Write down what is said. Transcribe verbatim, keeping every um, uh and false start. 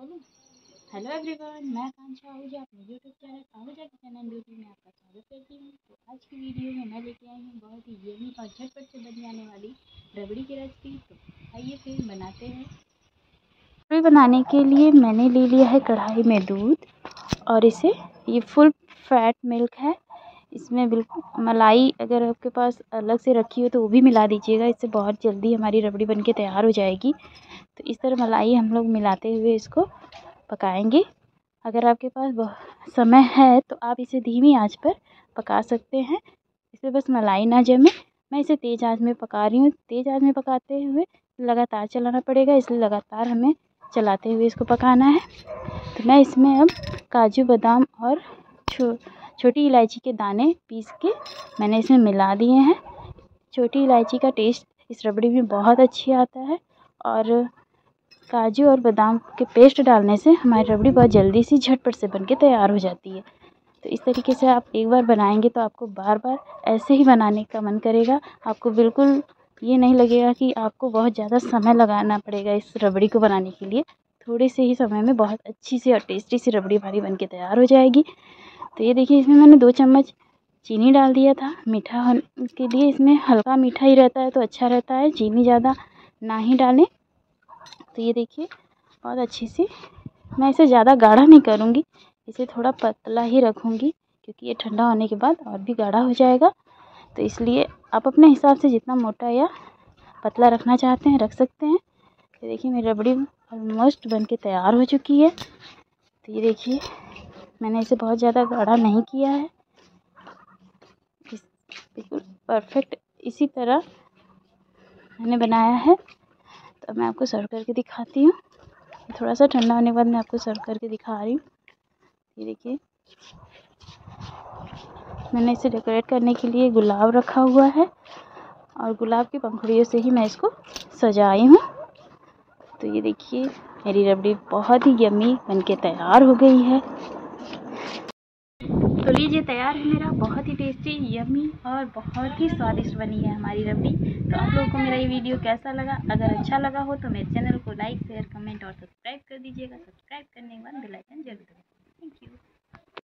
Hello everyone, मैं आकांक्षा आहूजा अपने YouTube channel Ahuja kitchen and beauty में आपका स्वागत करती हूँ। तो आज की वीडियो में मैं लेके आई हूँ बहुत ही यमी और झटपट से बन जाने वाली रबड़ी की रेसिपी। तो आइए फिर बनाते हैं। रबड़ी बनाने के लिए मैंने ले लिया है कढ़ाई में दूध और इसे ये फुल फैट मिल्क है, इसमें बिल्कुल मलाई अगर आपके पास अलग से रखी हो तो वो भी मिला दीजिएगा, इससे बहुत जल्दी हमारी रबड़ी बनके तैयार हो जाएगी। तो इस तरह मलाई हम लोग मिलाते हुए इसको पकाएंगे। अगर आपके पास समय है तो आप इसे धीमी आंच पर पका सकते हैं, इसमें बस मलाई ना जमे। मैं इसे तेज़ आंच में पका रही हूँ। तेज़ आंच में पकाते हुए लगातार चलाना पड़ेगा, इसलिए लगातार हमें चलाते हुए इसको पकाना है। तो मैं इसमें अब काजू बादाम और छो छोटी इलायची के दाने पीस के मैंने इसमें मिला दिए हैं। छोटी इलायची का टेस्ट इस रबड़ी में बहुत अच्छी आता है और काजू और बादाम के पेस्ट डालने से हमारी रबड़ी बहुत जल्दी सी झटपट से बनके तैयार हो जाती है। तो इस तरीके से आप एक बार बनाएंगे तो आपको बार बार ऐसे ही बनाने का मन करेगा। आपको बिल्कुल ये नहीं लगेगा कि आपको बहुत ज़्यादा समय लगाना पड़ेगा इस रबड़ी को बनाने के लिए। थोड़े से ही समय में बहुत अच्छी सी और टेस्टी सी रबड़ी हमारी बनके तैयार हो जाएगी। तो ये देखिए, इसमें मैंने दो चम्मच चीनी डाल दिया था मीठा के लिए। इसमें हल्का मीठा ही रहता है तो अच्छा रहता है, चीनी ज़्यादा ना ही डालें। तो ये देखिए बहुत अच्छी सी, मैं इसे ज़्यादा गाढ़ा नहीं करूँगी, इसे थोड़ा पतला ही रखूँगी क्योंकि ये ठंडा होने के बाद और भी गाढ़ा हो जाएगा। तो इसलिए आप अपने हिसाब से जितना मोटा या पतला रखना चाहते हैं रख सकते हैं। तो देखिए मेरी रबड़ी ऑलमोस्ट बनके तैयार हो चुकी है। तो ये देखिए मैंने इसे बहुत ज़्यादा गाढ़ा नहीं किया है, बिल्कुल परफेक्ट इसी तरह मैंने बनाया है। तो अब मैं आपको सर्व करके दिखाती हूँ। थोड़ा सा ठंडा होने के बाद मैं आपको सर्व करके दिखा रही हूँ। ये देखिए मैंने इसे डेकोरेट करने के लिए गुलाब रखा हुआ है और गुलाब की पंखुड़ियों से ही मैं इसको सजाई हूँ। तो ये देखिए मेरी रबड़ी बहुत ही यम्मी बनके तैयार हो गई है। तो लीजिए तैयार है मेरा बहुत ही टेस्टी यम्मी और बहुत ही स्वादिष्ट बनी है हमारी रबड़ी। तो आप लोगों को मेरा ये वीडियो कैसा लगा? अगर अच्छा लगा हो तो मेरे चैनल को लाइक शेयर कमेंट और सब्सक्राइब कर दीजिएगा। सब्सक्राइब करने के बाद बेल आइकन जरूर दबाइए। Thank you.